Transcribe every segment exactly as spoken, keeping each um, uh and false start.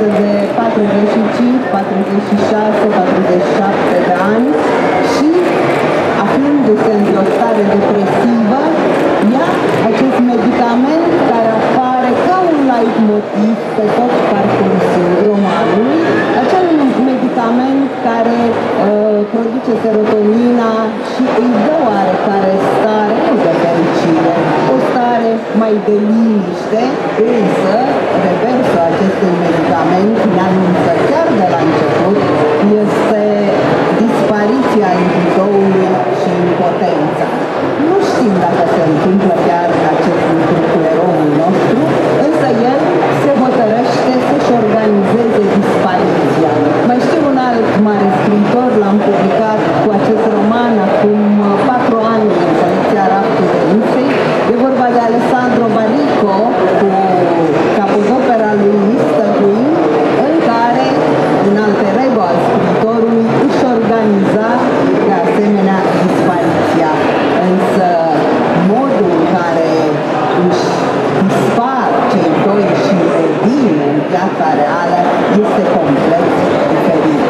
vârstă de patruzeci și cinci, patruzeci și șase, patruzeci și șapte de ani și aflându-se într-o stare depresivă, ia acest medicament care apare ca un leitmotiv pe tot parcursul romanului, acel medicament care uh, produce serotonina și îi dă oarecare stare, nu de fericire, o stare mai de liniște, însă reversul acestui medicament ne anunță chiar de la început este dispariția antidoului și impotența. Nu știm dacă se întâmplă chiar acest lucru cu eroul nostru, însă el se hotărăște să-și organizeze dispariția. Mai știu un alt mare scriitor, l-am publicat cu acest roman acum patru ani în selecția Raftului Inței. E vorba de Alessandro Baricco cu capodopera lui Mister Queen, în care, în alter ego al scriitorului, își organiza de asemenea dispariția. Însă modul în care își dispar cei doi și revin în viața reală este complet diferit.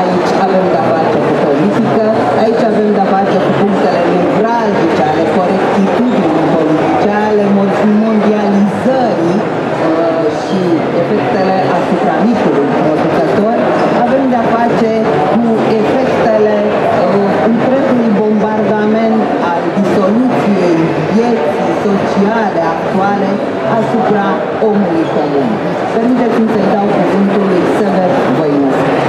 Aici avem de-a face cu politică, aici avem de-a face cu punctele nevralgice ale corectitudinii politice, ale mondializării uh, și efectele asupra micului producător. Avem de-a face cu efectele uh, întregului bombardament al disoluției vieții sociale actuale asupra omului comun. Permiteți-mi să-i dau cuvântul lui Sever Voinuț.